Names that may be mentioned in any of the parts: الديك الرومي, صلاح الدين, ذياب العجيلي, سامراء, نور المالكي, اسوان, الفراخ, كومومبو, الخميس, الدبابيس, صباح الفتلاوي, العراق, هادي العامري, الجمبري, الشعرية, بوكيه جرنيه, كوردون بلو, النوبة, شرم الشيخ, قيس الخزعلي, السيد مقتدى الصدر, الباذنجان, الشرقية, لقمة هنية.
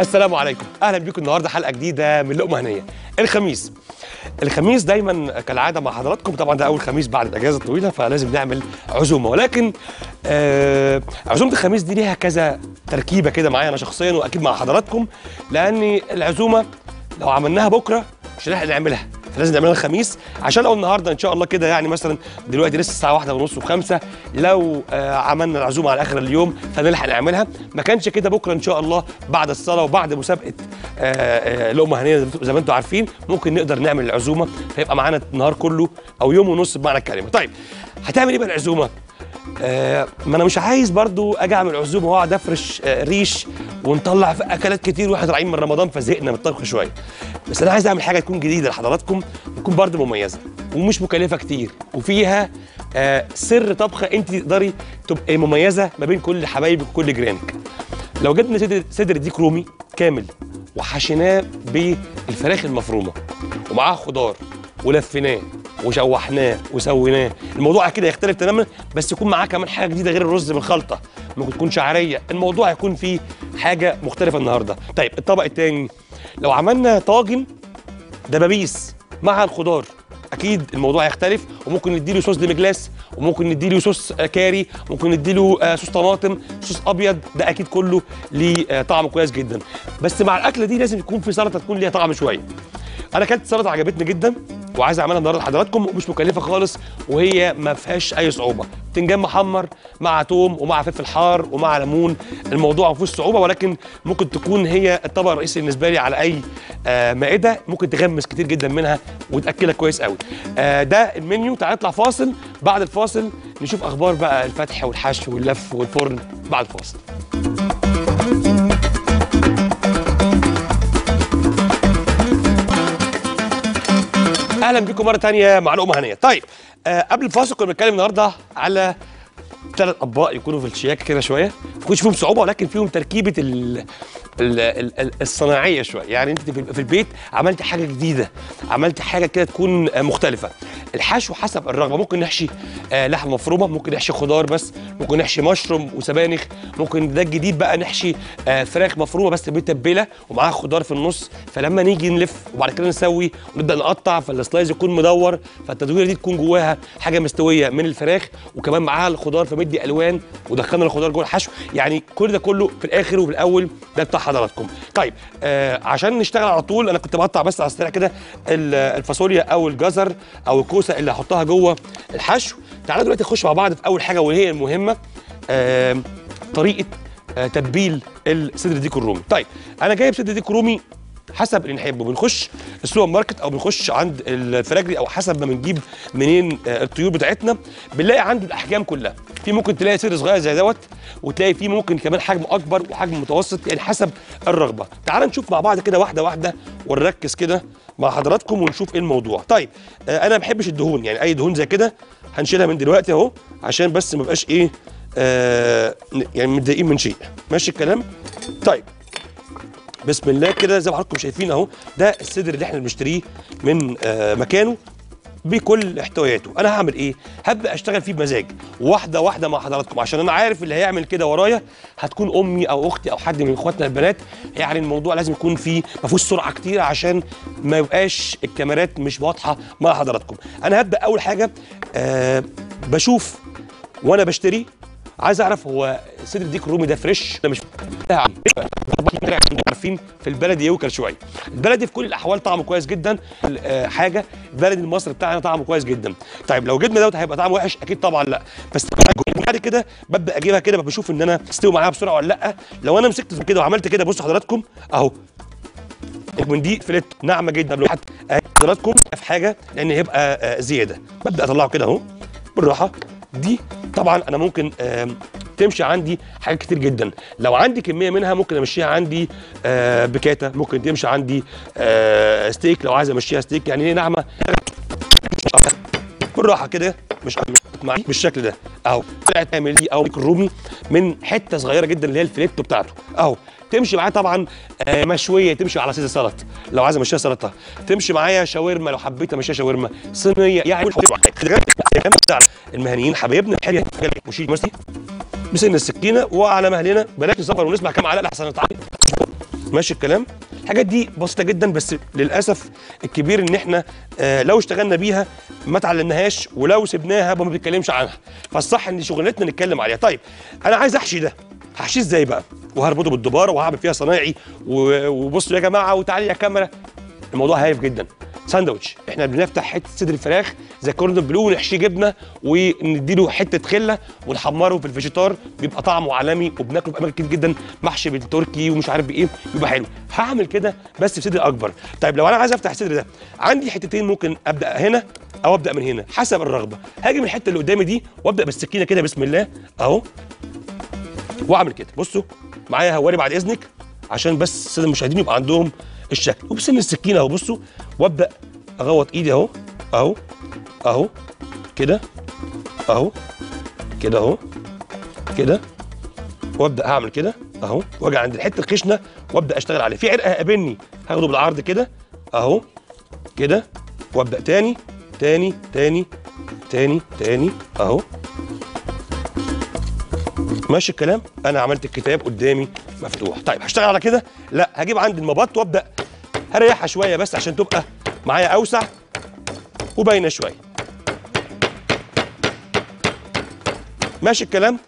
السلام عليكم، اهلا بيكم النهارده حلقه جديده من لقمه هنيه. الخميس. الخميس دايما كالعاده مع حضراتكم، طبعا ده اول خميس بعد الاجازه الطويله فلازم نعمل عزومه، ولكن عزومه الخميس دي ليها كذا تركيبه كده معايا انا شخصيا واكيد مع حضراتكم، لان العزومه لو عملناها بكره مش هنلحق نعملها، فلازم نعملها الخميس عشان لو النهارده ان شاء الله كده يعني مثلا دلوقتي لسه الساعه 1:30 و5، لو عملنا العزومه على اخر اليوم فنلحق نعملها، ما كانش كده بكره ان شاء الله بعد الصلاه وبعد مسابقه لقمه هنيه زي ما انتم عارفين ممكن نقدر نعمل العزومه، فيبقى معانا النهار كله او يوم ونص بمعنى الكلمه. طيب هتعمل ايه بقى العزومه؟ ما انا مش عايز برضو اجي اعمل عزومه واقعد افرش ريش ونطلع في اكلات كتير واحنا راجعين من رمضان فزهقنا من الطبخ شويه، بس انا عايز اعمل حاجه تكون جديده لحضراتكم، تكون برضو مميزه ومش مكلفه كتير وفيها سر طبخه انت تقدري تبقي مميزه ما بين كل حبايبك وكل جيرانك. لو جبنا صدر الديك رومي كامل وحشيناه بالفراخ المفرومه ومعاه خضار ولفيناه وشوحناه وسويناه، الموضوع كده يختلف تماما، بس يكون معاه كمان حاجه جديده غير الرز بالخلطه، ممكن تكون شعريه، الموضوع هيكون فيه حاجه مختلفه النهارده. طيب الطبق الثاني لو عملنا طاجن دبابيس مع الخضار اكيد الموضوع هيختلف، وممكن نديله صوص دمجلاس، وممكن نديله صوص كاري، ممكن نديله صوص طماطم، صوص ابيض، ده اكيد كله ليه طعم كويس جدا، بس مع الاكله دي لازم يكون في سلطه تكون ليها طعم شويه. انا اكلت سلطه عجبتني جدا وعايز اعملها النهارده لحضراتكم ومش مكلفه خالص وهي ما فيهاش اي صعوبه، بتنجان محمر مع توم ومع فلفل حار ومع ليمون، الموضوع ما فيهوش صعوبه، ولكن ممكن تكون هي الطبق الرئيسي بالنسبه لي على اي مائده، ممكن تغمس كتير جدا منها وتاكلها كويس قوي. ده المنيو، تعالى نطلع فاصل، بعد الفاصل نشوف اخبار بقى الفتح والحشو واللف والفرن بعد الفاصل. اهلا بكم مره ثانيه مع لقمه هنيه. طيب قبل الفاصل كنا بنتكلم النهارده على 3 اطباق يكونوا في الشياكه كده شويه، ما يكونش فيهم صعوبه ولكن فيهم تركيبه الصناعيه شويه، يعني انت في البيت عملت حاجه جديده، عملت حاجه كده تكون مختلفه. الحشو حسب الرغبه، ممكن نحشي لحمه مفرومه، ممكن نحشي خضار بس، ممكن نحشي مشروم وسبانخ، ممكن ده الجديد بقى نحشي فراخ مفرومه بس متبله ومعاها خضار في النص، فلما نيجي نلف وبعد كده نسوي ونبدا نقطع فالسلايز يكون مدور، فالتدويره دي تكون جواها حاجه مستويه من الفراخ وكمان معاها الخضار فمدي الوان، ودخلنا الخضار جوه الحشو، يعني كل ده كله في الاخر وفي الاول ده بتاع حضراتكم. طيب عشان نشتغل على طول، انا كنت بقطع بس على السريع كده الفاصوليا او الجزر او الكوسه اللي هحطها جوه الحشو. تعالوا دلوقتي نخش مع بعض في اول حاجه وهي المهمه، طريقه تتبيل الصدر الديك الرومي. طيب انا جايب صدر ديك رومي حسب اللي نحبه، بنخش السوبر ماركت او بنخش عند الفراجري او حسب ما بنجيب منين الطيور بتاعتنا، بنلاقي عنده الاحجام كلها، في ممكن تلاقي صدر صغير زي دوت، وتلاقي فيه ممكن كمان حجم اكبر وحجم متوسط، يعني حسب الرغبه. تعال نشوف مع بعض كده واحده واحده ونركز كده مع حضراتكم ونشوف ايه الموضوع. طيب انا ما بحبش الدهون، يعني اي دهون زي كده هنشيلها من دلوقتي اهو عشان بس ما بقاش ايه يعني متضايقين من شيء، ماشي الكلام؟ طيب بسم الله كده زي ما حضراتكم شايفين اهو، ده الصدر اللي احنا بنشتريه من مكانه بكل احتوياته. انا هعمل ايه؟ هبدا اشتغل فيه بمزاج واحده واحده مع حضراتكم، عشان انا عارف اللي هيعمل كده ورايا هتكون امي او اختي او حد من اخواتنا البنات، يعني الموضوع لازم يكون فيه ما فيهوش سرعه كتير عشان ما يبقاش الكاميرات مش واضحه مع حضراتكم. انا هبدا اول حاجه بشوف وانا بشتري، عايز اعرف هو صدر الديك الرومي ده فريش ولا مش عارفين في البلدي يوكل شويه، البلدي في كل الاحوال طعمه كويس جدا، حاجه البلدي المصري بتاعنا طعمه كويس جدا. طيب لو جبنا دوت هيبقى طعمه وحش اكيد طبعا، لا بس بعد كده ببدا اجيبها كده بشوف ان انا استوي معاها بسرعه ولا لا. لو انا مسكت كده وعملت كده، بصوا حضراتكم اهو، من دي فلت ناعمه جدا قبل حتى حضراتكم في حاجه لان هيبقى زياده، ببدا اطلعه كده اهو بالراحه. دي طبعا انا ممكن تمشي عندي حاجات كتير جدا، لو عندي كميه منها ممكن امشيها عندي بكاتا، ممكن تمشي عندي ستيك لو عايز امشيها ستيك، يعني هي ناعمه بالراحه كده مش بالشكل ده اهو، طلعت تعمل دي او الرومي من حته صغيره جدا اللي هي الفليتو بتاعته اهو، تمشي معايا طبعا مشويه، تمشي على سيزر سلطه لو عايز امشيها سلطه، تمشي معايا شاورما لو حبيت امشيها شاورما صينيه، يعني المهنيين حبايبنا الحاجه مشيل مثلا بسن السكينه وعلى مهلنا، بلاش نصبر ونسمع كام علقه احسن نتعلم. ماشي الكلام. الحاجات دي بسيطه جدا، بس للاسف الكبير ان احنا لو اشتغلنا بيها ما اتعلمناهاش، ولو سبناها ما بنتكلمش عنها، فالصح ان شغلتنا نتكلم عليها. طيب انا عايز احشي ده، هحشيه ازاي بقى؟ وهربطه بالدباره وهعمل فيها صنايعي وبصوا يا جماعه وتعالي يا كاميرا، الموضوع هايف جدا. ساندوتش احنا بنفتح حته صدر الفراخ زي كوردون بلو ونحشيه جبنه ونديله حته خله ونحمره في الفيجيتار، بيبقى طعمه عالمي وبناكله في اماكن كتير جدا، محشي بالتركي ومش عارف بايه، بيبقى حلو. هعمل كده بس في صدر اكبر. طيب لو انا عايز افتح الصدر ده عندي حتتين، ممكن ابدا هنا او ابدا من هنا حسب الرغبه. هاجي من الحته اللي قدامي دي وابدا بالسكينه كده بسم الله اهو، واعمل كده. بصوا معايا هواري بعد اذنك عشان بس الساده المشاهدين يبقى عندهم الشكل، وبسن السكينه اهو بصوا، وابدا اغوط ايدي اهو اهو اهو كده اهو كده اهو كده، وابدا اعمل كده اهو، واجي عند الحته الخشنه وابدا اشتغل عليه. في عرق هقابلني هاخده بالعرض كده اهو كده، وابدا تاني تاني تاني تاني تاني اهو. ماشي الكلام، انا عملت الكتاب قدامي مفتوح. طيب هشتغل على كده؟ لا، هجيب عند المبط وابدا هريحها شويه بس عشان تبقى معايا اوسع وباينه شويه. ماشي الكلام.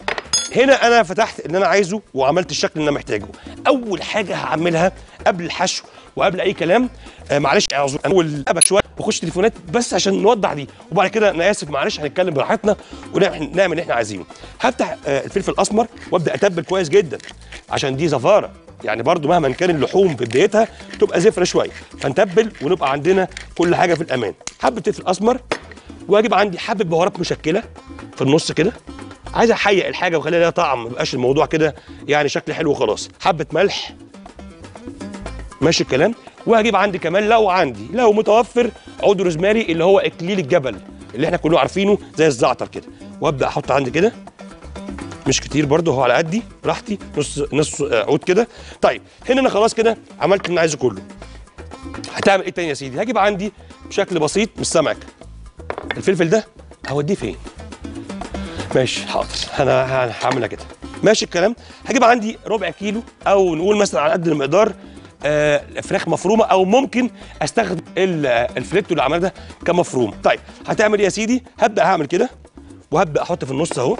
هنا انا فتحت اللي انا عايزه وعملت الشكل اللي انا محتاجه. اول حاجه هعملها قبل الحشو وقبل اي كلام، معلش اعذر اول ابك شويه واخش تليفونات بس عشان نوضح دي، وبعد كده انا اسف معلش هنتكلم براحتنا ونعمل اللي احنا عايزينه. هفتح الفلفل الاسمر وابدا اتبل كويس جدا عشان دي زفاره، يعني برضو مهما كان اللحوم في بدايتها تبقى زفره شويه، فنتبل ونبقى عندنا كل حاجه في الامان. حبه فلفل اسمر، واجيب عندي حبه بهارات مشكله في النص كده، عايز احيق الحاجه واخليها لها طعم، ما يبقاش الموضوع كده يعني شكل حلو وخلاص. حبه ملح، ماشي الكلام. وهجيب عندي كمان لو متوفر عود روزماري اللي هو اكليل الجبل اللي احنا كلنا عارفينه زي الزعتر كده، وابدا احط عندي كده مش كتير برده، هو على قدي براحتي، نص عود كده. طيب هنا انا خلاص كده عملت اللي انا عايزه كله. هتعمل ايه تاني يا سيدي؟ هجيب عندي بشكل بسيط مش سامعك الفلفل ده هوديه فين؟ ماشي حاضر، انا هعملها كده. ماشي الكلام. هجيب عندي ربع كيلو او نقول مثلا على قد المقدار فراخ مفرومه، او ممكن استخدم الفليتو اللي عملها ده كمفروم. طيب هتعمل ايه يا سيدي؟ هبدا هعمل كده وهبدا احط في النص اهو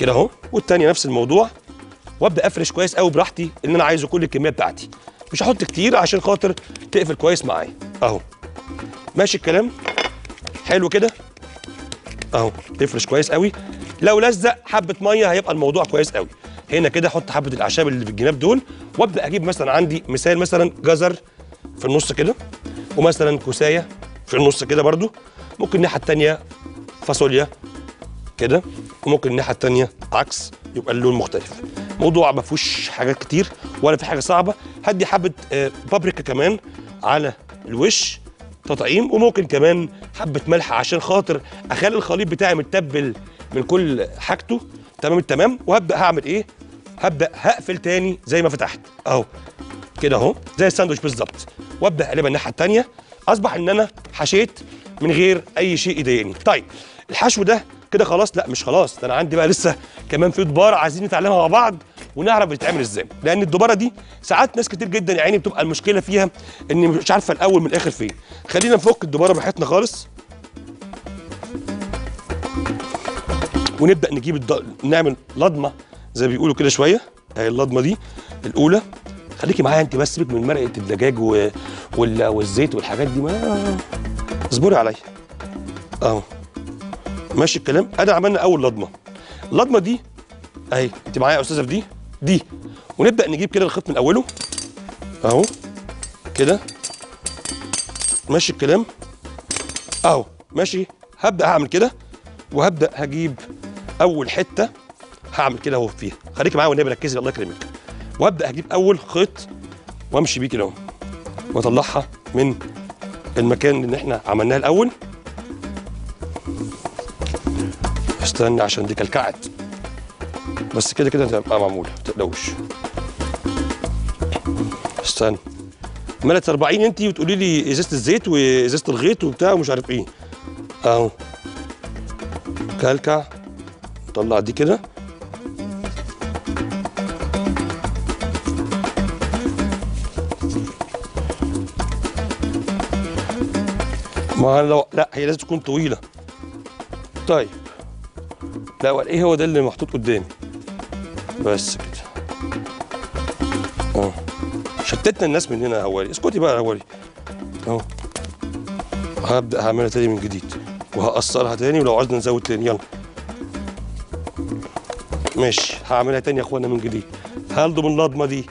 كده اهو، والثانيه نفس الموضوع، وابدا افرش كويس قوي براحتي اللي انا عايزه كل الكميه بتاعتي. مش هحط كتير عشان خاطر تقفل كويس معايا اهو. ماشي الكلام حلو كده اهو، تفرش كويس قوي. لو لزق حبه ميه هيبقى الموضوع كويس قوي. هنا كده احط حبه الاعشاب اللي في الجناب دول، وابدا اجيب مثلا عندي مثال مثلا جزر في النص كده، ومثلا كوسايه في النص كده برده، ممكن الناحيه الثانيه فاصوليا كده، وممكن الناحيه الثانيه عكس، يبقى اللون مختلف. موضوع ما فيهوش حاجات كتير ولا في حاجه صعبه. هدي حبه بابريكا كمان على الوش تطعيم، وممكن كمان حبه ملح عشان خاطر اخلي الخليط بتاعي متبل من كل حاجته. تمام التمام. وهبدا هعمل ايه؟ هبدا هقفل تاني زي ما فتحت اهو كده اهو زي الساندوتش بالظبط، وابدا اقلبها الناحيه الثانيه. اصبح ان انا حشيت من غير اي شيء يضايقني. طيب الحشو ده كده خلاص؟ لا مش خلاص، ده انا عندي بقى لسه كمان في دباره عايزين نتعلمها مع بعض ونعرف بتتعمل ازاي، لان الدباره دي ساعات ناس كتير جدا يا عيني بتبقى المشكله فيها ان مش عارفه الاول من الاخر فين. خلينا نفك الدباره براحتنا خالص، ونبدا نجيب نعمل لضمه زي ما بيقولوا كده شويه. اهي اللضمه دي الاولى، خليكي معايا انت بس، سيبك من مرقه الدجاج والزيت والحاجات دي، ما اصبري عليا اهو. ماشي الكلام. انا عملنا اول لضمه، اللضمه دي اهي انت معايا يا استاذه في دي، ونبدا نجيب كده الخيط من اوله اهو كده. ماشي الكلام اهو. ماشي هبدا هعمل كده، وهبدا هجيب اول حته هعمل كده اهو فيها، خليكي معايا والنبي ركزي الله يكرمك. وابدا هجيب اول خيط وامشي بيه كده اهو، واطلعها من المكان اللي احنا عملناه الاول. استنى عشان دي كلكعت، بس كده كده هتبقى معموله ما تقلقوش. استنى مالت 40 انت وتقولي لي ازازه الزيت وازازه الغيط وبتاع ومش عارف ايه اهو. كلكع، نطلع دي كده ما لو لا هي لازم تكون طويله. طيب لا ايه هو ده اللي محطوط قدامي بس كده. شتتنا الناس من هنا يا هواري، اسكتي بقى يا هواري اهو. هبدا هعملها تاني من جديد وهقصرها تاني، ولو عايزنا نزود تاني يلا ماشي. هعملها تاني يا اخوانا من جديد، هلضم النضمه دي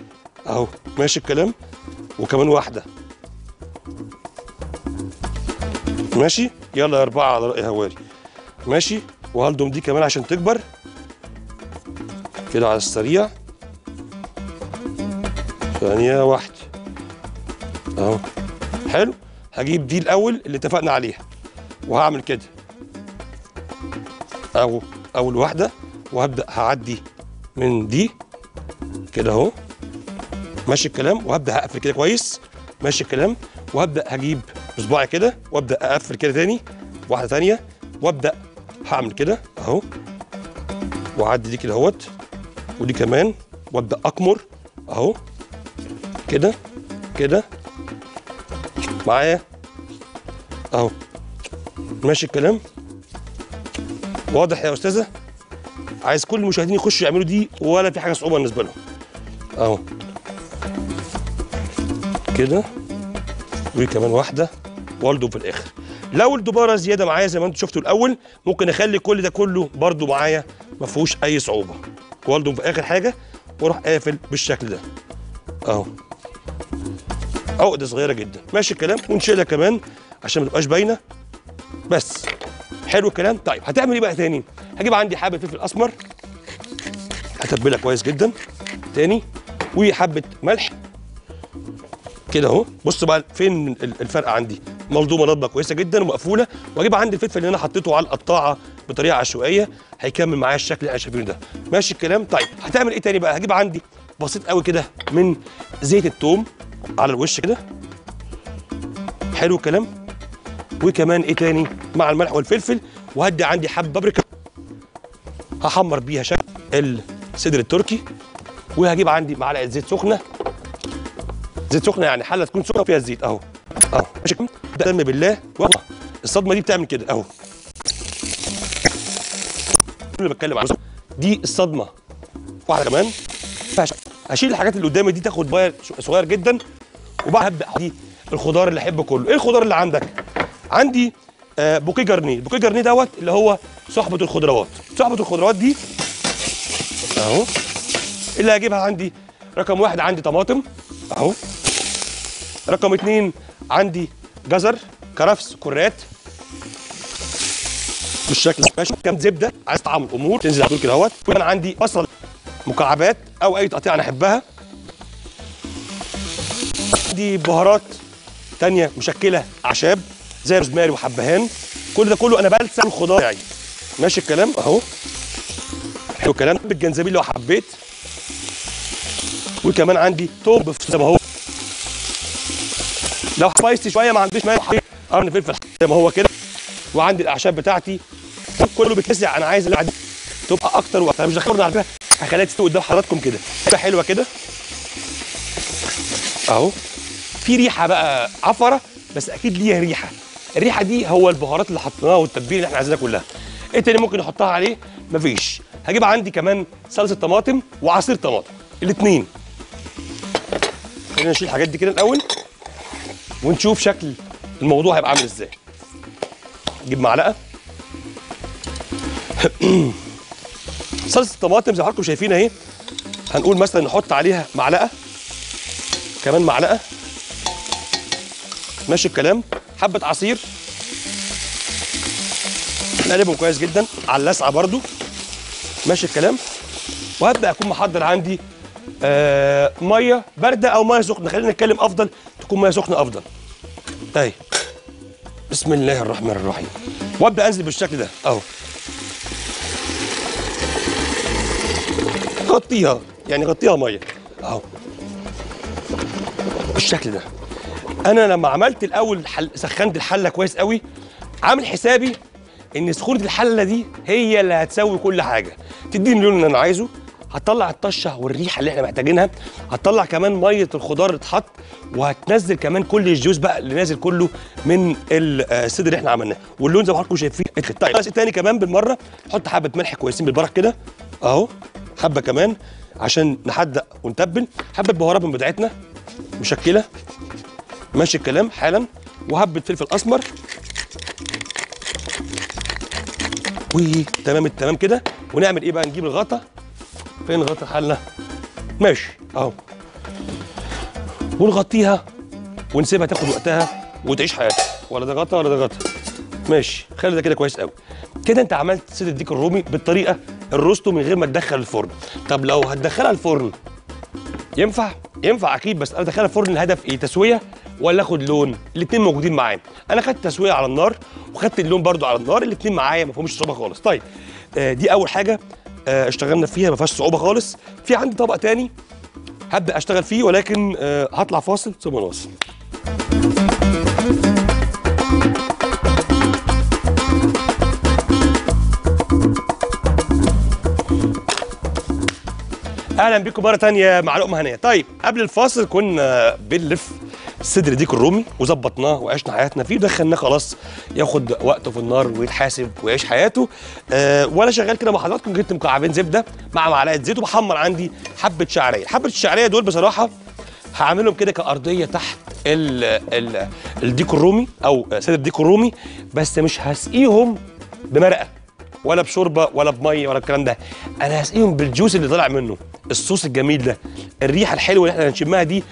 اهو ماشي الكلام، وكمان واحده ماشي. يلا يا اربعه على راي هواري ماشي، وهلضم دي كمان عشان تكبر كده على السريع. ثانيه واحده اهو حلو. هجيب دي الاول اللي اتفقنا عليها وهعمل كده اهو اول واحده، وهبدا هعدي من دي كده اهو ماشي الكلام، وهبدا هقفل كده كويس ماشي الكلام، وهبدا هجيب بصباعي كده وابدا اقفل كده تاني واحده ثانيه، وابدا هعمل كده اهو واعدي دي كده اهوت ودي كمان، وابدا اكمر اهو كده كده معايا اهو ماشي الكلام. واضح يا استاذه؟ عايز كل المشاهدين يخشوا يعملوا دي ولا في حاجه صعوبه بالنسبه لهم اهو كده، وكمان واحده والدو في الاخر. لو الدباره زياده معايا زي ما انتم شفتوا الاول ممكن اخلي كل ده كله برده معايا ما فيهوش اي صعوبه، والدو في اخر حاجه واروح قافل بالشكل ده اهو، عقده صغيره جدا ماشي الكلام، ونشيلها كمان عشان ما تبقاش باينه بس. حلو الكلام. طيب هتعمل ايه بقى تاني؟ هجيب عندي حبه فلفل اسمر هتبلها كويس جدا تاني، وحبه ملح كده اهو. بص بقى فين الفرق عندي، ملضومه نضمه كويسه جدا ومقفوله، واجيب عندي الفلفل اللي انا حطيته على القطاعه بطريقه عشوائيه هيكمل معايا الشكل اللي احنا شايفينه ده ماشي الكلام. طيب هتعمل ايه تاني بقى؟ هجيب عندي بسيط قوي كده من زيت الثوم على الوش كده حلو الكلام، وكمان ايه تاني مع الملح والفلفل، وهدي عندي حبه بابريكا هحمر بيها شكل الصدر التركي، وهجيب عندي معلقه زيت سخنه، زيت سخنه يعني حله تكون سخنه فيها الزيت اهو اهو ماشي كده. دم بالله والله الصدمه دي بتعمل كده اهو، اللي بتكلم عنه دي الصدمه. واحده كمان هشيل الحاجات اللي قدامي دي تاخد باير صغير جدا، وبعد هبدا دي الخضار اللي احب كله. ايه الخضار اللي عندك؟ عندي بوكيه جرنيه، البوكيه جرنيه دوت اللي هو صحبه الخضروات. صحبه الخضروات دي اهو اللي هجيبها عندي، رقم واحد عندي طماطم اهو، رقم اتنين عندي جزر كرفس كرات بالشكل ده، كام زبده عايز طعم الامور تنزل على طول كده اهوت، وانا عندي بصل مكعبات او اي تقطيع انا احبها، عندي بهارات تانية مشكله اعشاب زي روزماري وحبهان، كل ده كله انا بلسع الخضار يعني ماشي الكلام اهو حلو الكلام، بالجنزبيل لو حبيت، وكمان عندي توب زي ما هو لو سبايسي شويه ما عنديش مانع، قرن فلفل زي ما هو كده، وعندي الاعشاب بتاعتي كله بيتلسع. انا عايز القعده تبقى اكتر واكتر، مش دخلنا على فكره هخليها تستوي قدام حضراتكم كده تبقى حلوه كده اهو. في ريحه بقى عفره بس اكيد ليها ريحه، الريحه دي هو البهارات اللي حطيناها والتتبيله اللي احنا عايزينها كلها. ايه تاني ممكن نحطها عليه؟ مفيش. هجيب عندي كمان صلصه طماطم وعصير طماطم الاثنين. خلينا نشيل الحاجات دي كده الاول ونشوف شكل الموضوع هيبقى عامل ازاي. نجيب معلقه صلصه الطماطم زي ما حضراتكم شايفين اهي، هنقول مثلا نحط عليها معلقه كمان معلقه ماشي الكلام، حبه عصير نقلبهم كويس جدا على اللسعه برده ماشي الكلام، وهبدا اكون محضر عندي ميه بارده او ميه سخنه، خلينا نتكلم افضل تكون ميه سخنه افضل اهي. بسم الله الرحمن الرحيم، وابدا انزل بالشكل ده اهو، غطيها يعني غطيها ميه اهو بالشكل ده. انا لما عملت الاول سخنت الحله كويس قوي، عامل حسابي ان سخونه الحله دي هي اللي هتسوي كل حاجه، تديني اللون اللي انا عايزه، هتطلع الطشه والريحه اللي احنا محتاجينها، هتطلع كمان ميه الخضار اتحط، وهتنزل كمان كل الجوز بقى اللي نازل كله من الصدر اللي احنا عملناه، واللون زي ما حضراتكم شايفين. طيب شيء تاني كمان بالمره، نحط حبه ملح كويسين بالبرك كده اهو، حبه كمان عشان نحدق ونتبل، حبه بهارات من بتاعتنا مشكله ماشي الكلام حالا، وحبه فلفل اسمر وتمام التمام كده. ونعمل ايه بقى؟ نجيب الغطا. فين غطا حالنا؟ ماشي اهو، ونغطيها ونسيبها تاخد وقتها وتعيش حياتها. ولا ده غطا ولا ده غطا، ماشي خلي ده كده كويس قوي كده. انت عملت صدر الديك الرومي بالطريقه الروستو من غير ما تدخل الفرن. طب لو هتدخلها الفرن ينفع؟ ينفع اكيد، بس انا ادخلها الفرن الهدف ايه؟ تسويه ولا اخد لون؟ الاثنين موجودين معايا. انا خدت تسويه على النار وخدت اللون برده على النار، الاثنين معايا ما فيهمش صعوبه خالص. طيب دي اول حاجه اشتغلنا فيها ما فيهاش صعوبه خالص. في عندي طبق تاني هبدا اشتغل فيه، ولكن هطلع فاصل ثم نواصل. اهلا بكم مره ثانيه مع لقمه هنيه. طيب قبل الفاصل كنا بنلف صدر الديك الرومي وظبطناه وعشنا حياتنا فيه، ودخلناه خلاص ياخد وقته في النار ويتحاسب ويعيش حياته. وانا شغال كده مع حضراتكم جبت مكعبين زبده مع معلقه زيت، وبحمر عندي حبه شعريه. حبه الشعريه دول بصراحه هعملهم كده كارضيه تحت الديك الرومي او صدر الديك الرومي، بس مش هسقيهم بمرقه ولا بشوربه ولا بميه ولا الكلام ده. انا هسقيهم بالجوس اللي طالع منه، الصوص الجميل ده، الريحه الحلوه اللي احنا هنشمها دي.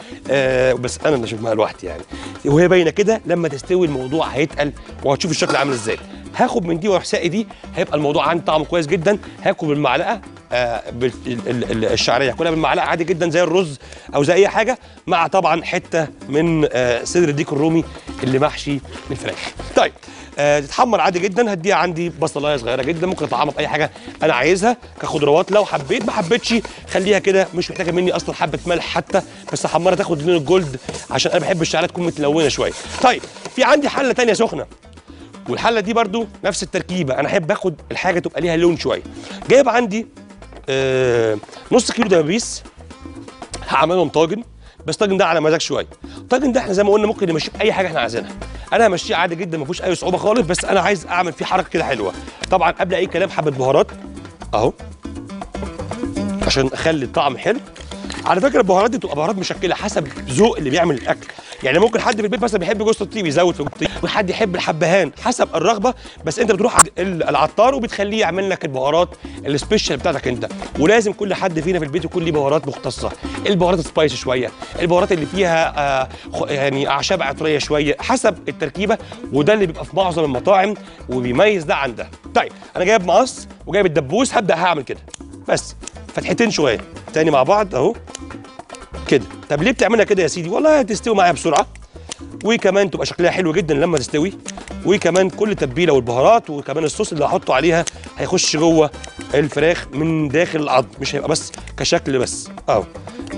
بس انا اللي هشمها لوحدي يعني، وهي باينه كده. لما تستوي الموضوع هيتقل وهتشوف الشكل عامل ازاي. هاخد من دي واروح ساقي دي، هيبقى الموضوع عندي طعمه كويس جدا. هاكل بالمعلقه الشعريه، هاكلها بالمعلقه عادي جدا زي الرز او زي اي حاجه، مع طبعا حته من صدر الديك الرومي اللي محشي الفراخ. طيب تتحمر عادي جدا. هديها عندي بصلايه صغيره جدا، ممكن اطعمها باي حاجه انا عايزها كخضروات لو حبيت، ما حبيتش خليها كده مش محتاجه مني اصلا حبه ملح حتى، بس احمرها تاخد لون الجولد عشان انا بحب الشعريه تكون متلونه شويه. طيب في عندي حله ثانيه سخنه، والحله دي برده نفس التركيبه، انا احب اخد الحاجه تبقى ليها لون شويه. جايب عندي نص كيلو دبابيس، هعملهم طاجن، بس طاجن ده على مزاج شويه. الطاجن ده احنا زي ما قلنا ممكن نمشيه باي حاجه احنا عايزينها. انا همشيه عادي جدا ما فيهوش اي صعوبه خالص، بس انا عايز اعمل فيه حركه كده حلوه. طبعا قبل اي كلام حبه بهارات اهو عشان اخلي الطعم حلو. على فكره البهارات دي بتبقى بهارات مشكله حسب ذوق اللي بيعمل الاكل، يعني ممكن حد في البيت مثلا بيحب جوز الطيب يزود في الطيب، وحد يحب الحبهان حسب الرغبه. بس انت بتروح العطار وبتخليه يعمل لك البهارات السبيشال بتاعتك انت، ولازم كل حد فينا في البيت يكون ليه بهارات مختصه، البهارات السبايسي شويه، البهارات اللي فيها يعني اعشاب عطريه شويه حسب التركيبه، وده اللي بيبقى في معظم المطاعم وبيميز ده عن ده. طيب انا جايب مقص وجايب الدبوس، هبدا هعمل كده بس فتحتين شويه تاني مع بعض اهو كده. طب ليه بتعملها كده يا سيدي؟ والله هتستوي معايا بسرعه، وكمان تبقى شكلها حلو جدا لما تستوي، وكمان كل تتبيله والبهارات وكمان الصوص اللي هحطه عليها هيخش جوه الفراخ من داخل العظم، مش هيبقى بس كشكل بس اهو.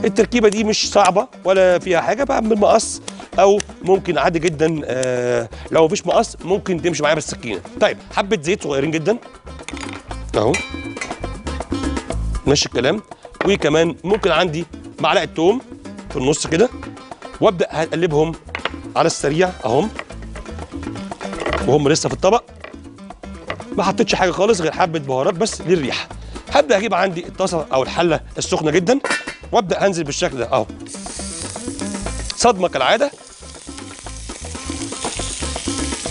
التركيبه دي مش صعبه ولا فيها حاجه، بعمل مقص او ممكن عادي جدا لو مفيش مقص ممكن تمشي معايا بالسكينه. طيب حبه زيت صغيرين جدا اهو ماشي الكلام، وكمان ممكن عندي معلقه توم في النص كده، وابدا هقلبهم على السريع اهم وهم لسه في الطبق. ما حطيتش حاجه خالص غير حبه بهارات بس للريحه. هبدا اجيب عندي الطاسه او الحله السخنه جدا، وابدا انزل بالشكل ده اهو، صدمه كالعاده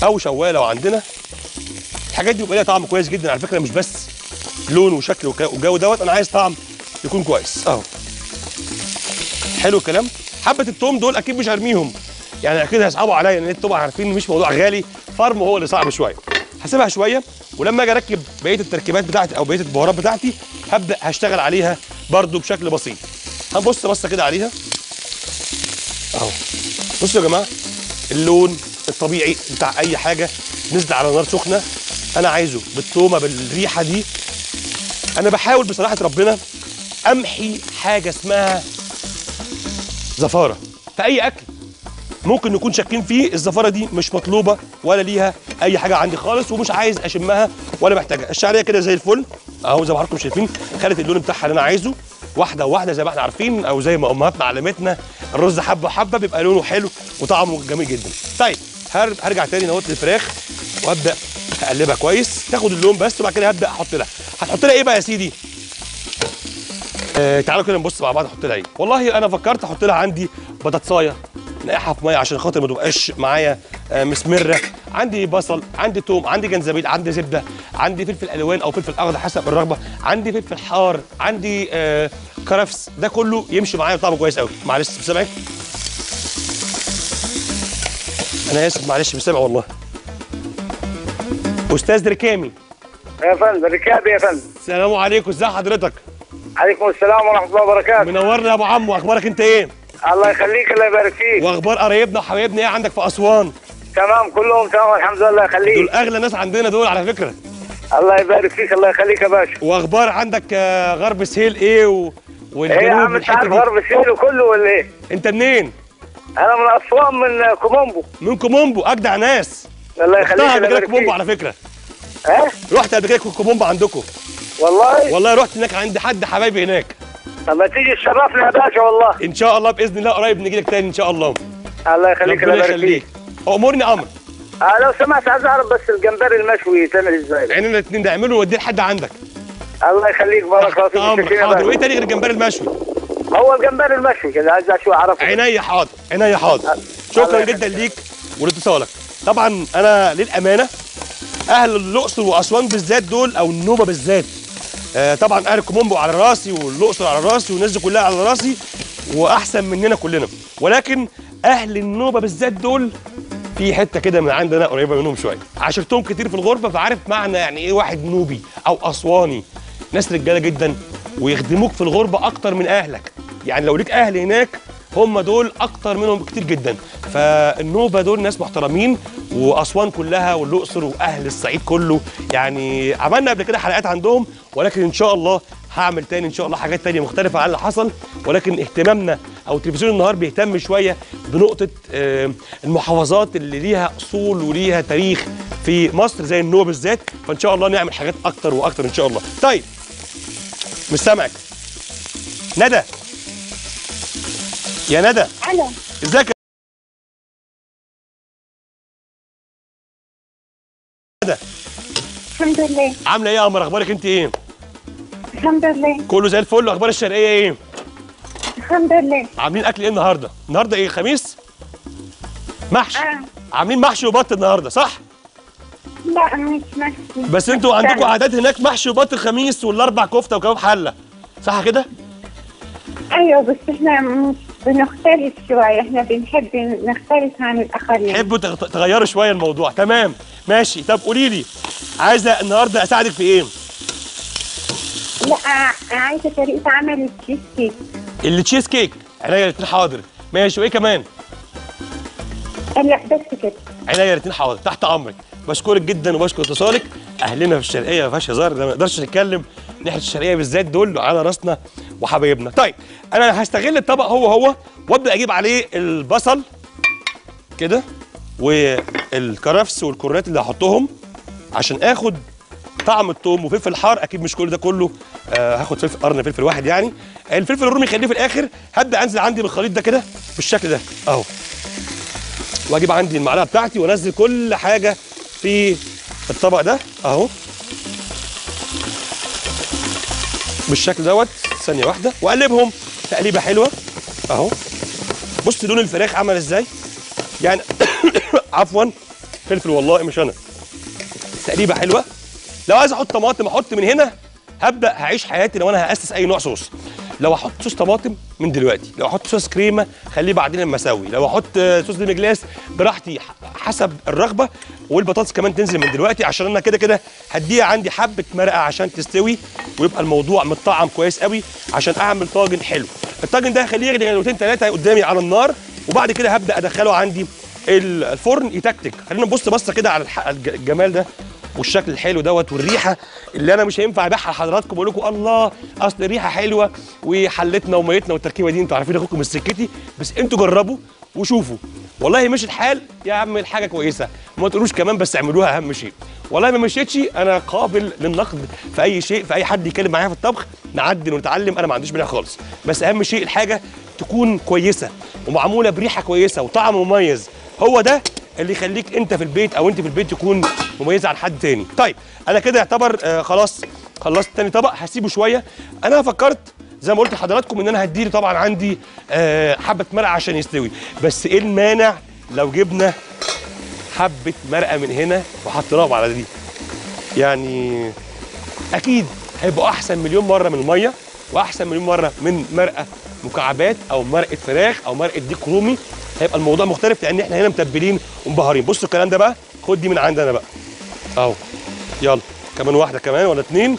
او شوايه لو عندنا. الحاجات دي بيبقى ليها طعم كويس جدا على فكره، مش بس لون وشكل والجو دوت، انا عايز طعم يكون كويس اهو. حلو الكلام. حبه التوم دول اكيد مش هرميهم، يعني اكيد هيصعبوا عليا لان التوم عارفين مش موضوع غالي، فرم هو اللي صعب شويه. هسيبها شويه، ولما اجي اركب بقيه التركيبات بتاعتي او بقيه البهارات بتاعتي هبدا هشتغل عليها برده بشكل بسيط. هنبص بصه كده عليها اهو. بصوا يا جماعه اللون الطبيعي بتاع اي حاجه نزل على نار سخنه، انا عايزه بالتومه بالريحه دي. انا بحاول بصراحه ربنا امحي حاجه اسمها زفاره في اي اكل، ممكن نكون شاكين فيه. الزفاره دي مش مطلوبه ولا ليها اي حاجه عندي خالص، ومش عايز اشمها ولا محتاجها. الشعريه كده زي الفل اهو، زي ما حضراتكم شايفين خدت اللون بتاعها اللي انا عايزه، واحده واحده زي ما احنا عارفين او زي ما امهاتنا علمتنا، الرز حبه حبه بيبقى لونه حلو وطعمه جميل جدا. طيب هرجع تاني اهوت للفراخ وابدا اقلبها كويس تاخد اللون بس، وبعد كده هبدا احط لها. هتحط لها ايه بقى يا سيدي؟ تعالوا كده نبص مع بعض. احط لها ايه؟ والله انا فكرت احط لها عندي بطاطسايه نقعها في ميه عشان خاطر ما تبقاش معايا مسمره، عندي بصل، عندي توم، عندي جنزبيل، عندي زبده، عندي فلفل الوان او فلفل اخضر حسب الرغبه، عندي فلفل حار، عندي كرفس، ده كله يمشي معايا وطعمه كويس قوي. معلش بسامعك، انا اسف، معلش بسامع والله. استاذ ركامي يا فندم، ركابي يا فندم. السلام عليكم، ازي حضرتك؟ عليكم السلام ورحمه الله وبركاته. منورنا يا ابو عمو، اخبارك انت ايه؟ الله يخليك، الله يبارك فيك. واخبار قرايبنا وحبايبنا ايه عندك في اسوان؟ تمام، كلهم تمام الحمد لله، الله يخليك. دول اغلى ناس عندنا دول على فكره. الله يبارك فيك، الله يخليك يا باشا. واخبار عندك غرب سهيل ايه والجنوب؟ ايه يا عم انت عارف غرب سهيل وكله ولا ايه؟ انت منين؟ انا من اسوان، من كومومبو. من كومومبو، اجدع ناس. الله يخليك، الله يبارك فيك. رحت قبل كده كومومبو على فكره؟ ها؟ رحت قبل كده كومومبو عندكم؟ والله؟ والله رحت هناك، عندي حد حبايبي هناك. لما تيجي تشرفنا يا باشا والله. ان شاء الله باذن الله قريب نجي لك تاني ان شاء الله. الله يخليك، الله يبارك فيك. امرني امر. لو سمحت عايز اعرف بس الجمبري المشوي يتعمل ازاي؟ عينينا الاثنين، نعمله واديه لحد عندك. الله يخليك، بارك الله فيك. حاضر. وايه تاني غير الجمبري المشوي؟ هو الجمبري المشوي كده عايز اعرفه. عينيا حاضر، عينيا حاضر. شكرا جدا ليك ولاتصالك. طبعا انا للامانه اهل الاقصر واسوان بالذات دول، او النوبه بالذات، طبعا اهل كومومبو على راسي والاقصر على راسي والناس دي كلها على راسي واحسن مننا كلنا، ولكن اهل النوبه بالذات دول في حته كده من عندنا قريبه منهم شويه، عاشرتهم كتير في الغربه فعارف معنى يعني ايه واحد نوبي او اسواني. ناس رجاله جدا ويخدموك في الغربه اكتر من اهلك، يعني لو ليك اهل هناك هم دول اكتر منهم كتير جدا. فالنوبه دول ناس محترمين، واسوان كلها والاقصر واهل الصعيد كله، يعني عملنا قبل كده حلقات عندهم، ولكن ان شاء الله هعمل تاني ان شاء الله حاجات تانيه مختلفه عن اللي حصل. ولكن اهتمامنا او تلفزيون النهار بيهتم شويه بنقطه المحافظات اللي ليها اصول وليها تاريخ في مصر زي النوبه بالذات، فان شاء الله نعمل حاجات اكتر واكتر ان شاء الله. طيب مش سامعك ندى، يا ندى. الو، ازيك يا ندى؟ الحمد لله. عامله ايه يا قمر، اخبارك انت ايه؟ الحمد لله كله زي الفل. اخبار الشرقيه ايه؟ الحمد لله. عاملين اكل ايه النهارده؟ النهارده ايه، خميس؟ محشي. عاملين محشي وبط النهارده صح؟ لا مش محشي، بس انتوا عندكم عادات هناك محشي وبط الخميس والاربع كفته وكباب حله صح كده؟ ايوه بس احنا بنختلف شويه، احنا بنحب نختلف عن الاخرين، تحبوا تغيروا شويه الموضوع. تمام ماشي. طب قولي لي، عايزه النهارده اساعدك في ايه؟ لا عايزه طريقه عمل التشيز كيك. التشيز كيك عينيا الاتنين حاضر. ماشي، وايه كمان؟ لا بس كده. عينيا الاتنين حاضر، تحت امرك. بشكرك جدا وبشكر اتصالك. اهلنا في الشرقيه ما فيهاش هزار، ما نقدرش نتكلم ناحيه الشرقيه بالذات، دول على راسنا وحبايبنا. طيب انا هستغل الطبق هو وابدا اجيب عليه البصل كده والكرفس والكرات اللي هحطهم عشان اخد طعم الثوم وفلفل حار، اكيد مش كل ده كله هاخد فلفل قرن، فلفل واحد يعني. الفلفل الرومي خليه في الاخر. هبدا انزل عندي بالخليط ده كده بالشكل ده اهو، واجيب عندي المعلقه بتاعتي وانزل كل حاجه في الطبق ده اهو بالشكل دوت. ثانيه واحده، واقلبهم تقليبه حلوه اهو. بص لون الفراخ عمل ازاي يعني عفوا فلفل والله مش انا، تقليبه حلوه. لو عايز احط طماطم احط من هنا، هبدا هعيش حياتي. لو انا هاسس اي نوع صوص، لو احط صوص طماطم من دلوقتي، لو احط صوص كريمه خليه بعدين لما اسوي، لو احط صوص ليمون جلاس براحتي حسب الرغبه. والبطاطس كمان تنزل من دلوقتي عشان انا كده كده هديها عندي حبه مرقه عشان تستوي ويبقى الموضوع متطعم كويس قوي عشان اعمل طاجن حلو. الطاجن ده هخليه يغلي غلوتين ثلاثه قدامي على النار، وبعد كده هبدا ادخله عندي الفرن يتكتك. خلينا نبص بصه كده على الجمال ده والشكل الحلو دوت والريحه اللي انا مش هينفع ابيعها لحضراتكم واقول لكم الله اصل الريحه حلوه وحلتنا وميتنا والتركيبه دي، انتوا عارفين اخوكم من سكتي، بس انتوا جربوا وشوفوا والله مشي الحال يا عم، الحاجه كويسه، ما تقولوش كمان بس اعملوها اهم شيء. والله ما مشيتش انا قابل للنقد في اي شيء، في اي حد يتكلم معايا في الطبخ نعدل ونتعلم، انا ما عنديش مانع خالص، بس اهم شيء الحاجه تكون كويسه ومعموله بريحه كويسه وطعم مميز، هو ده اللي يخليك انت في البيت او انت في البيت تكون مميزه عن حد تاني. طيب انا كده يعتبر خلاص خلصت تاني طبق، هسيبه شويه. انا فكرت زي ما قلت لحضراتكم ان انا هديله طبعا عندي حبه مرقه عشان يستوي، بس ايه المانع لو جبنا حبه مرقه من هنا وحطيناهم على دي؟ يعني اكيد هيبقوا احسن مليون مره من الميه، واحسن مليون مره من مرقه مكعبات او مرقه فراخ او مرقه ديك رومي، هيبقى الموضوع مختلف لان احنا هنا متبلين ومبهرين. بصوا الكلام ده بقى، خد دي من عندنا بقى اهو، يلا كمان واحده كمان ولا اتنين،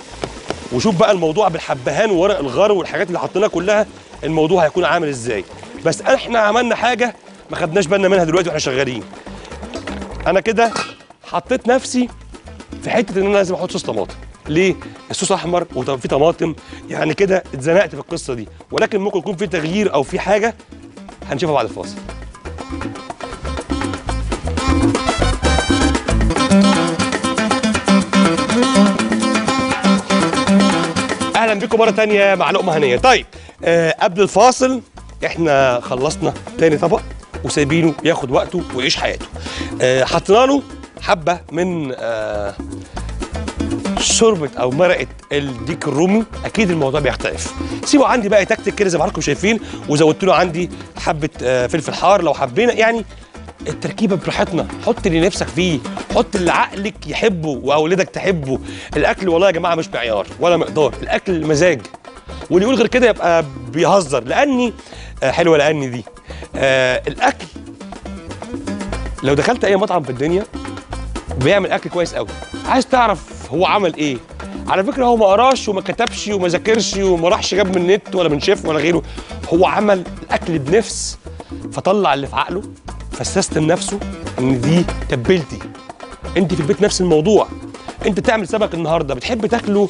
وشوف بقى الموضوع بالحبهان وورق الغار والحاجات اللي حطيناها كلها الموضوع هيكون عامل ازاي. بس احنا عملنا حاجه ما خدناش بالنا منها دلوقتي واحنا شغالين، انا كده حطيت نفسي في حته ان انا لازم احط صوص طماطم. ليه؟ الصوص احمر وفي طماطم، يعني كده اتزنقت في القصه دي، ولكن ممكن يكون في تغيير او في حاجه هنشوفها بعد الفاصل. اهلا بكم مره ثانيه مع لقمه هنيه. طيب قبل الفاصل احنا خلصنا ثاني طبق وسايبينه ياخد وقته ويعيش حياته. حطينا له حبه من شوربه او مرقه الديك الرومي، اكيد الموضوع بيختلف. سيبوا عندي بقى تكتيك كده زي ما حضراتكم شايفين، وزودت له عندي حبه فلفل حار لو حبينا، يعني التركيبه براحتنا، حط اللي نفسك فيه، حط اللي عقلك يحبه واولادك تحبه. الاكل والله يا جماعه مش معيار ولا مقدار، الاكل مزاج، واللي يقول غير كده يبقى بيهزر. لاني حلوه لاني دي الاكل لو دخلت اي مطعم في الدنيا بيعمل اكل كويس قوي، عايز تعرف هو عمل ايه؟ على فكره هو ما قراش وما كتبش وما ذاكرش وما راحش جاب من النت ولا من شيف ولا غيره، هو عمل الاكل بنفس، فطلع اللي في عقله، فسستم نفسه ان دي تبلتي. انت في البيت نفس الموضوع، انت تعمل سمك النهارده بتحب تاكله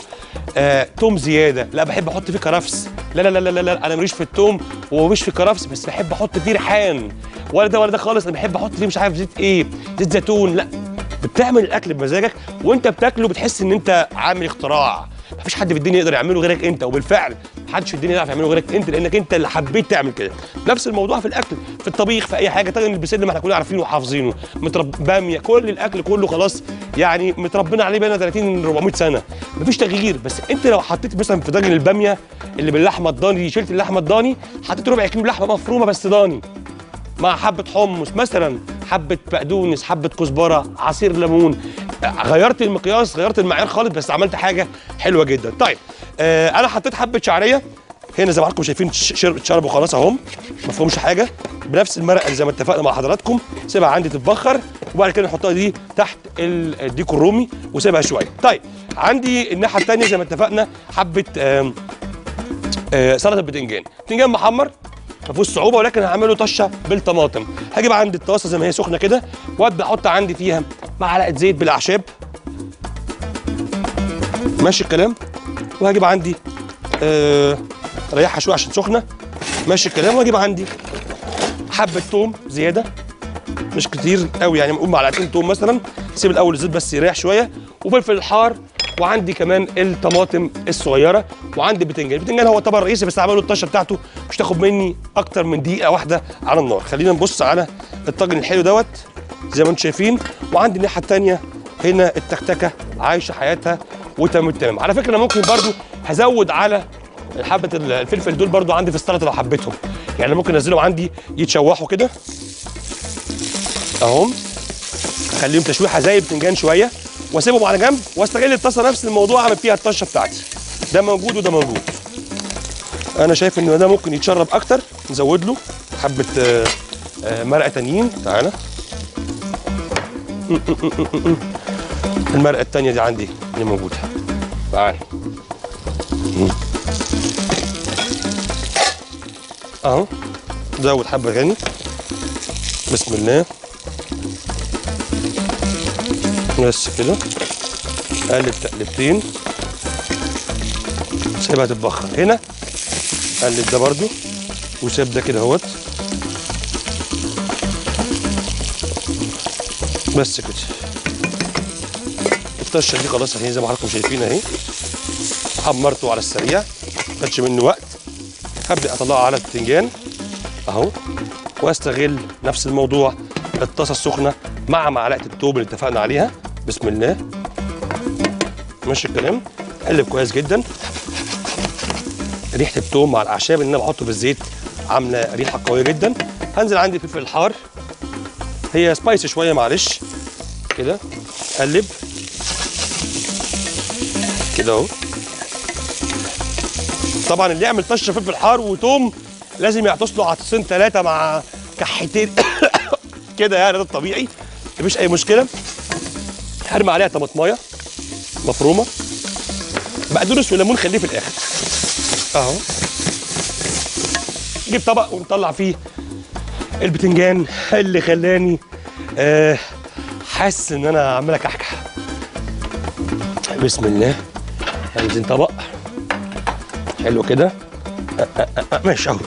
توم زياده، لا بحب احط فيه كرفس، لا لا لا لا لا انا ماليش في التوم وماليش في كرفس، بس بحب احط فيه ريحان، ولا ده ولا ده خالص، انا بحب احط فيه مش عارف زيت ايه، زيت زيتون، لا بتعمل الاكل بمزاجك وانت بتاكله بتحس ان انت عامل اختراع، مفيش حد في الدنيا يقدر يعمله غيرك انت، وبالفعل محدش في الدنيا يعرف يعمله غيرك انت لانك انت اللي حبيت تعمل كده. نفس الموضوع في الاكل، في الطبيخ، في اي حاجه، طاجن البسله اللي احنا كلنا عارفينه وحافظينه، باميه، كل الاكل كله خلاص يعني متربينا عليه بقالنا 30 400 سنه، مفيش تغيير. بس انت لو حطيت مثلا في طاجن الباميه اللي باللحمه الضاني، شلت اللحمه الضاني، حطيت ربع كيلو لحمه مفرومه بس ضاني مع حبه حمص مثلا، حبه بقدونس، حبه كزبره، عصير ليمون، غيرت المقياس، غيرت المعيار خالص، بس عملت حاجه حلوه جدا. طيب انا حطيت حبه شعريه هنا زي ما حضراتكم شايفين، اتشربوا خلاص اهم ما فيهمش حاجه، بنفس المرقه اللي زي ما اتفقنا مع حضراتكم، سيبها عندي تتبخر وبعد كده نحطها دي تحت الديك الرومي وسيبها شويه. طيب عندي الناحيه الثانيه زي ما اتفقنا حبه سلطه الباذنجان، باذنجان محمر مفيهوش صعوبه، ولكن هعمله طشه بالطماطم. هجيب عندي الطاسه زي ما هي سخنه كده وابدا احط عندي فيها معلقه زيت بالاعشاب، ماشي الكلام، وهجيب عندي ريحها شويه عشان سخنه، ماشي الكلام، وهجيب عندي حبه ثوم زياده مش كتير قوي، يعني بنقول معلقتين ثوم مثلا، سيب الاول الزيت بس يريح شويه، وفلفل حار، وعندي كمان الطماطم الصغيره، وعندي بتنجان. البتنجان هو الطبق الرئيسي بس هعمله الطشه بتاعته مش تاخد مني اكتر من دقيقه واحده على النار. خلينا نبص على الطاجن الحلو دوت زي ما انتم شايفين، وعندي الناحيه الثانيه هنا التكتكه عايشه حياتها وتمام التمام. على فكره انا ممكن برده هزود على حبه الفلفل دول برده عندي في السلطه لو حبيتهم، يعني ممكن انزلهم عندي يتشوحوا كده اهم، اخليهم تشويحه زي البتنجان شويه واسيبهم على جنب، واستغل الطاسه نفس الموضوع اعمل فيها الطشه بتاعتي، ده موجود وده موجود. انا شايف ان ده ممكن يتشرب اكتر، نزود له حبه مرقه تانيين. تعالى المرقه التانيه دي عندي اللي موجوده، تعالى اهو، نزود حبه غني، بسم الله، بس كده اقلب تقلبتين، سيبها تتبخر هنا، اقلب ده برده وسيب ده كده اهوت، بس كده. الطشه دي خلاص اهي زي ما حضراتكم شايفين اهي، حمرته على السريع ما خدش منه وقت. هبدا اطلعه على الباذنجان اهو، واستغل نفس الموضوع الطاسه السخنه مع معلقه التوم اللي اتفقنا عليها. بسم الله، ماشي الكلام، قلب كويس جدا. ريحه التوم مع الاعشاب اللي انا بحطه في الزيت عامله ريحه قويه جدا. هنزل عندي الفلفل الحار، هي سبايسي شويه معلش كده، قلب كده اهو. طبعا اللي يعمل طشه فلفل حار وتوم لازم يعطس له عطسين ثلاثه مع كحتين كده يعني، ده الطبيعي مفيش اي مشكله. هرمي عليها طماطمايه مفرومه، بقدونس وليمون خليه في الاخر اهو. نجيب طبق ونطلع فيه الباذنجان اللي خلاني حاسس ان انا عمال اكحكح. بسم الله، عايزين طبق حلو كده ماشي اهو.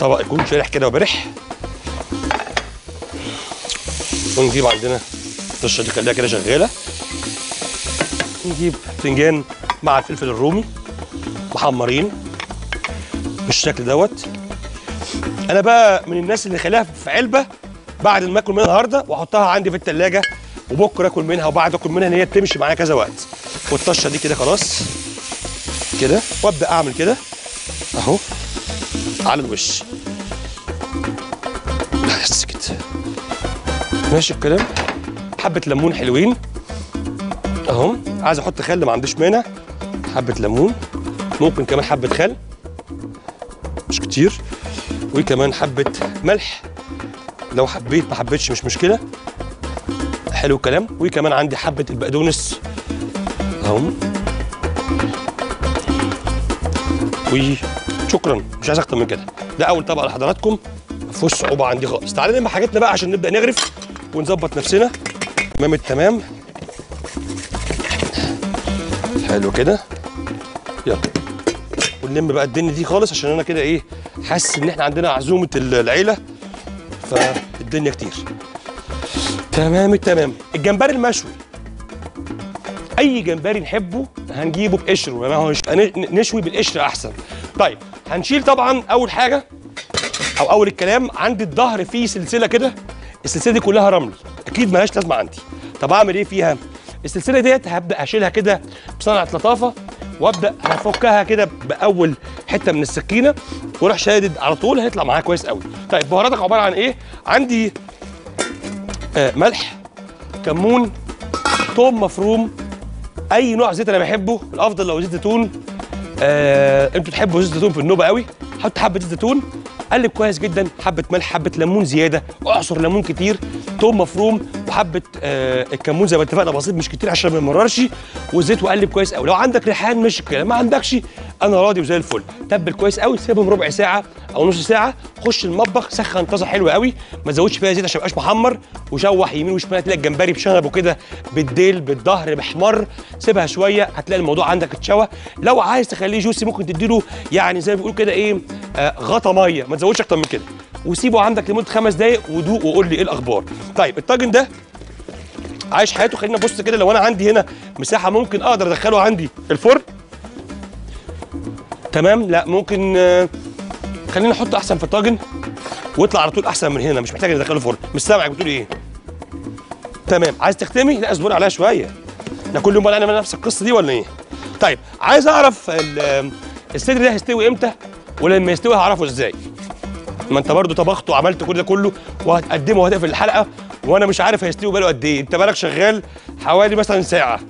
طبق يكون شارح كده وبرح. ونجيب عندنا الطشه دي خليها كده شغاله. نجيب باذنجان مع الفلفل الرومي محمرين بالشكل دوت. انا بقى من الناس اللي خليها في علبه بعد ما اكل منها النهارده واحطها عندي في الثلاجه، وبكره اكل منها وبعد اكل منها، ان هي بتمشي معايا كذا وقت. والطشه دي كده خلاص كده، وابدا اعمل كده اهو على الوش بس كده، ماشي الكلام. حبه ليمون حلوين اهو، عايز احط خل ما عنديش مانع، حبه ليمون ممكن كمان حبه خل مش كتير، وكمان حبه ملح لو حبيت، ما حبيتش مش مشكله. حلو الكلام. وكمان عندي حبه البقدونس اهو، وشكرا مش عايز اكتر من كده. ده اول طبق لحضراتكم ما فيهوش صعوبه عندي خالص. تعالى نلم حاجتنا بقى عشان نبدا نغرف ونظبط نفسنا. تمام التمام، حلو كده، يلا ونلم بقى الدنيا دي خالص، عشان انا كده ايه حاسس ان احنا عندنا عزومه العيله فالدنيا كتير. تمام التمام. الجمبري المشوي، اي جمبري نحبه هنجيبه بقشره، ما هو نشوي بالقشر احسن. طيب هنشيل طبعا اول حاجه او اول الكلام، عندي الظهر فيه سلسله كده، السلسله دي كلها رمل اكيد مالهاش لازمه عندي. طب اعمل ايه فيها؟ السلسله ديت هبدا اشيلها كده بصنعه لطافه، وابدا افكها كده باول حته من السكينه واروح شادد على طول، هيطلع معاها كويس قوي. طيب بهاراتك عباره عن ايه؟ عندي ملح، كمون، ثوم مفروم، اي نوع زيت انا بحبه، الافضل لو زيت زيتون. انتوا بتحبوا زيت زيتون في النوبه قوي، حط حبه زيت زيتون، قلب كويس جدا، حبه ملح، حبه ليمون زياده، اعصر ليمون كتير، ثوم مفروم، وحبه الكمون زي ما اتفقنا بسيط مش كتير عشان ما يمررش، والزيت، وقلب كويس قوي. لو عندك ريحان مش الكلام، ما عندكش انا راضي وزي الفل. تبل كويس قوي، سيبهم ربع ساعه او نص ساعه، خش المطبخ سخن طاسه حلوه قوي، ما تزودش فيها زيت عشان ما يبقاش محمر، وشوح يمين وشمال هتلاقي الجمبري بشنبه كده، بالديل، بالظهر، محمر. سيبها شويه هتلاقي الموضوع عندك اتشوى. لو عايز تخليه جوسي ممكن تديله يعني زي ما بيقولوا كده ايه غطا ميه، ما تزودش اكتر من كده، وسيبه عندك لمده 5 دقائق ودوق وقول لي ايه الاخبار. طيب الطاجن ده عايش حياته. خلينا نبص كده، لو انا عندي هنا مساحه ممكن اقدر ادخله عندي الفرن تمام، لا ممكن خلينا نحطه احسن في الطاجن ويطلع على طول احسن من هنا، مش محتاج ندخله فرن. مش سامعك بتقول ايه؟ تمام. عايز تختمي؟ لا اصبر عليها شويه، احنا كل يوم انا نفس القصه دي ولا ايه؟ طيب عايز اعرف الصدر ده هيستوي امتى، ولما يستوي هعرفه ازاي؟ ما انت برضه طبخت وعملت كل ده كله وهتقدمه وهتقفل الحلقه وانا مش عارف هيستوي بقاله قد ايه. انت بالك شغال حوالي مثلا ساعه،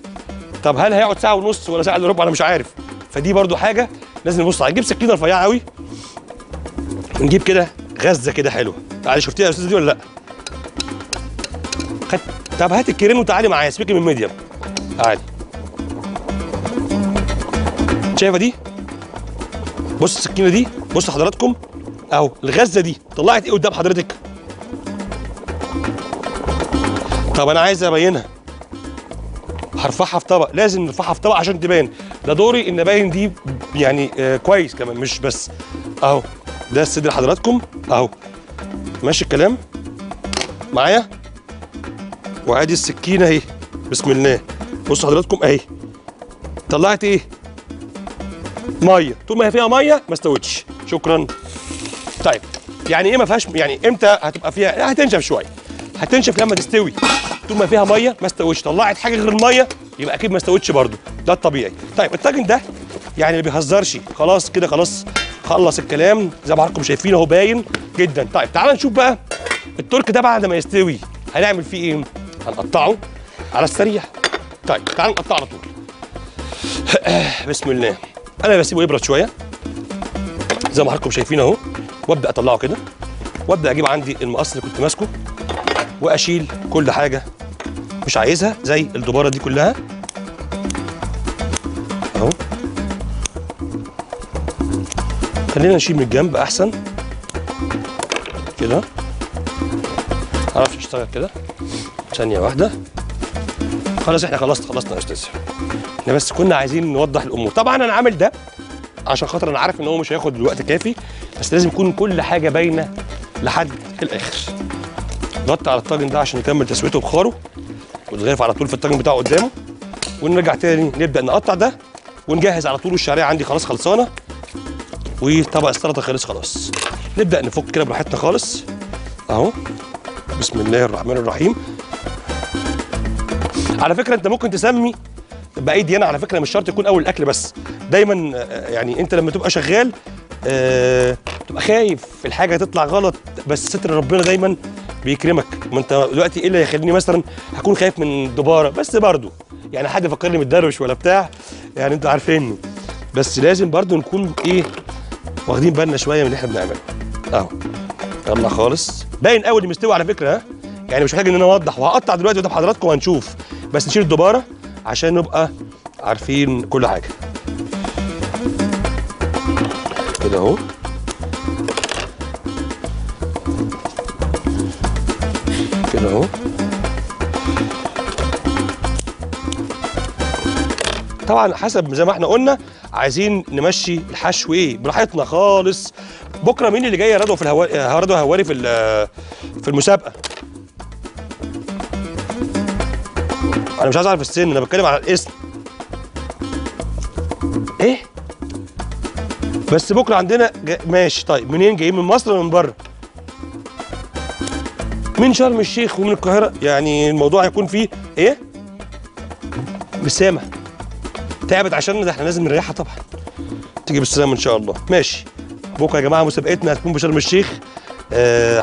طب هل هيقعد ساعه ونص ولا ساعه الا ربع؟ انا مش عارف، فدي برضه حاجه لازم نبص عليها. نجيب سكينه رفيعه قوي ونجيب كده غزه كده حلوه. تعالي، شفتيها يا استاذ دي ولا لا؟ طب هات الكيرين وتعالي معايا، سيبيكي من ميديم، تعالي. شايفه دي؟ بص السكينه دي، بص حضراتكم اهو الغزه دي طلعت ايه قدام حضرتك؟ طب انا عايز ابينها، هرفعها في طبق، لازم نرفعها في طبق عشان تبان. ده دوري ان ابين دي يعني كويس كمان، مش بس اهو ده الصدر حضراتكم اهو، ماشي الكلام معايا، وعادي السكينه اهي، بسم الله. بصوا حضراتكم اهي، طلعت ايه؟ ميه. طول ما هي فيها ميه ما استوتش، شكرا. طيب يعني ايه ما فيهاش؟ يعني امتى هتبقى فيها؟ هتنشف شويه، هتنشف لما تستوي. طول ما فيها ميه ما استوتش، طلعت حاجه غير الميه يبقى اكيد ما استوتش برده، ده الطبيعي. طيب الطاجن ده يعني ما بيهزرش، خلاص كده خلاص خلص الكلام، زي ما حضراتكم شايفين اهو باين جدا. طيب تعالى نشوف بقى الترك ده بعد ما يستوي هنعمل فيه ايه؟ هنقطعه على السريع. طيب تعالى نقطعه على طول. بسم الله. انا بسيبه يبرد شويه زي ما حضراتكم شايفين اهو، وابدا اطلعه كده، وابدا اجيب عندي المقص اللي كنت ماسكه واشيل كل حاجه مش عايزها زي الدباره دي كلها اهو. خلينا نشيل من الجنب احسن كده، معرفش اشتغل كده. ثانيه واحده، خلاص احنا خلصنا يا استاذ. احنا بس كنا عايزين نوضح الامور. طبعا انا عامل ده عشان خاطر انا عارف ان هو مش هياخد الوقت كافي، بس لازم يكون كل حاجه باينه لحد الاخر. نغطي على الطاجن ده عشان يكمل تسويته بخاره ويتغرف على طول في الطاجن بتاعه قدامه، ونرجع تاني نبدا نقطع ده ونجهز على طول. والشعريه عندي خلاص خلصانه، وطبق السلطه خلص خلاص. نبدا نفك كده براحتنا خالص اهو، بسم الله الرحمن الرحيم. على فكره انت ممكن تسمي باي ديانه، على فكره مش شرط يكون اول الاكل بس. دايما يعني انت لما تبقى شغال تبقى خايف الحاجه تطلع غلط، بس ستر ربنا دايما بيكرمك. ما انت دلوقتي ايه اللي هيخليني مثلا هكون خايف من الدباره؟ بس برضه يعني حد فكرني متدروش ولا بتاع، يعني انتوا عارفيني، بس لازم برضه نكون ايه واخدين بالنا شويه من اللي احنا بنعمله اهو. يلا خالص باين قوي اللي مستوي على فكره، ها يعني مش محتاج ان انا اوضح، وهقطع دلوقتي قدام حضراتكم وهنشوف. بس نشيل الدباره عشان نبقى عارفين كل حاجه كده اهو. كده اهو. طبعا حسب زي ما احنا قلنا عايزين نمشي الحشو ايه براحتنا خالص. بكره مين اللي جاي يا رضوى في المسابقه؟ انا مش عايز اعرف السن، انا بتكلم على الاسم. ايه بس بكره عندنا ماشي. طيب منين جايين؟ من مصر ولا من بره؟ من شرم الشيخ ومن القاهره، يعني الموضوع هيكون فيه ايه؟ بسامه تعبت عشان ده احنا لازم نريحها طبعا، تيجي بالسلامه ان شاء الله. ماشي بكره يا جماعه مسابقتنا هتكون بشرم الشيخ،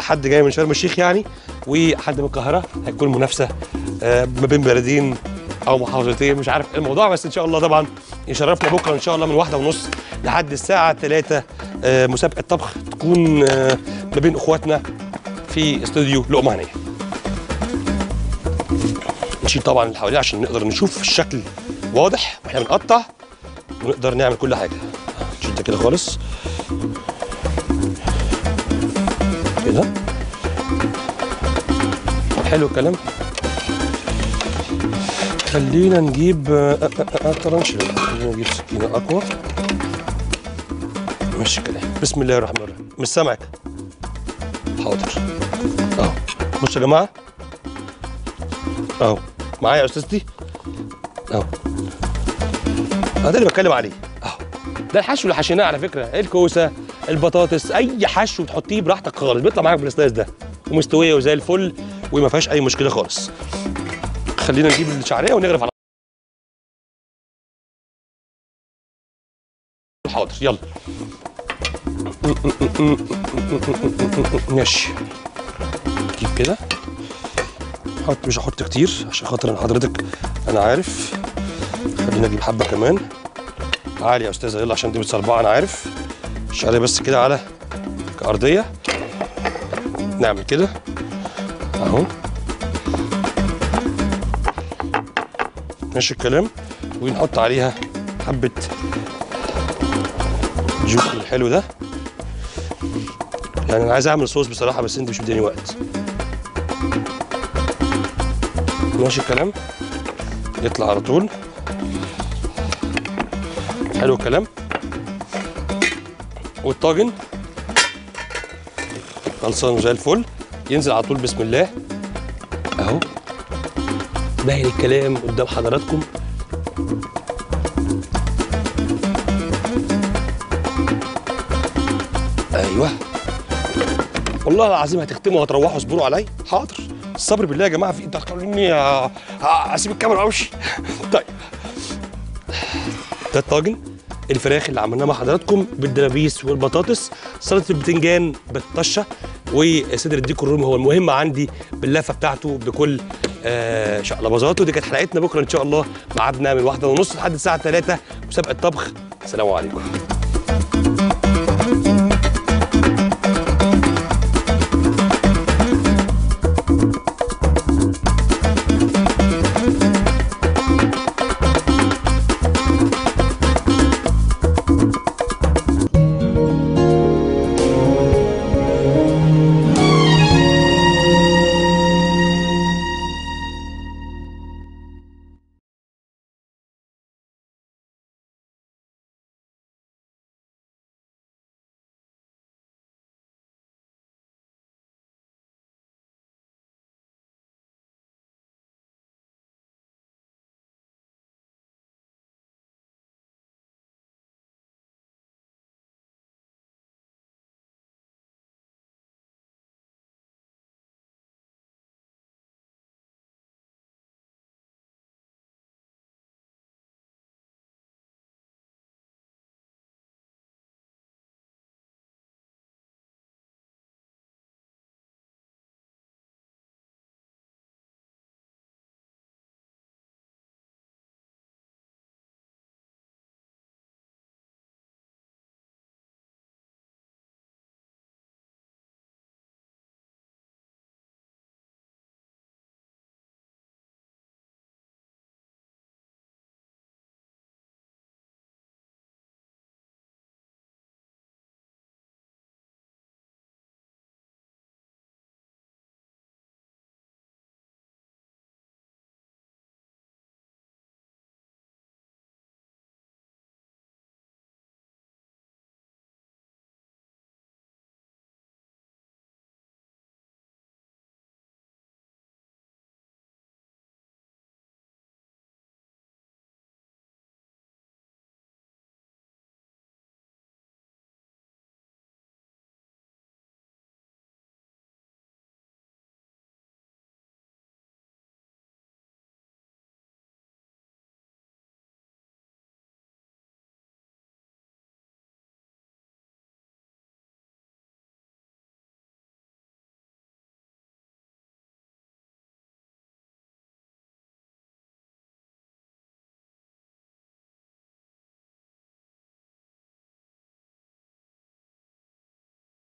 حد جاي من شرم الشيخ يعني، وحد من القاهره. هتكون منافسه ما بين بلدين او محافظتين، مش عارف الموضوع، بس ان شاء الله طبعا يشرفنا بكره ان شاء الله من 1:30 لحد الساعه 3 مسابقه طبخ تكون ما بين اخواتنا في استوديو لقمه هنيه. نشيل طبعا اللي حواليه عشان نقدر نشوف الشكل واضح واحنا بنقطع، ونقدر نعمل كل حاجه. نشيل ده كده خالص كده، حلو الكلام. خلينا نجيب طرنشله، خلينا نجيب سكينه اقوى، ماشي الكلام. بسم الله الرحمن الرحيم. مش سامعك. حاضر اهو. بصوا يا جماعه اهو، معايا يا استاذتي اهو، ده اللي بتكلم عليه اهو. ده الحشو اللي حشيناه على فكره، الكوسه، البطاطس، اي حشو تحطيه براحتك خالص، بيطلع معاك بالسلايس ده ومستويه وزي الفل وما فيهاش اي مشكله خالص. خلينا نجيب الشعريه ونغرف على حاضر. يلا ماشي، نجيب كده، حط مش هحط كتير عشان خاطر حضرتك انا عارف. خلينا نجيب حبه كمان. تعالي يا استاذه يلا عشان دي متصربعه انا عارف. الشعريه بس كده على كأرضيه، نعمل كده اهو، ماشي الكلام. ونحط عليها حبه الجوس الحلو ده، يعني انا عايز اعمل صوص بصراحه بس انت مش مديني وقت، ماشي الكلام. يطلع على طول، حلو الكلام. والطاجن خلصانه زي الفل. ينزل على طول بسم الله اهو، باين الكلام قدام حضراتكم. ايوه والله العظيم هتختموا وهتروحوا اصبروا عليا. حاضر، الصبر بالله يا جماعه. في انتوا هتخلوني اسيب الكاميرا وامشي؟ طيب ده الطاجن الفراخ اللي عملناه مع حضراتكم بالدبابيس والبطاطس، سلطه الباذنجان بالطشه، وصدر الديك الرومي هو المهم عندي باللفه بتاعته بكل شقلباظاته. دي كانت حلقتنا، بكره ان شاء الله ميعادنا من 1:30 لحد الساعه 3 مسابقه طبخ. السلام عليكم.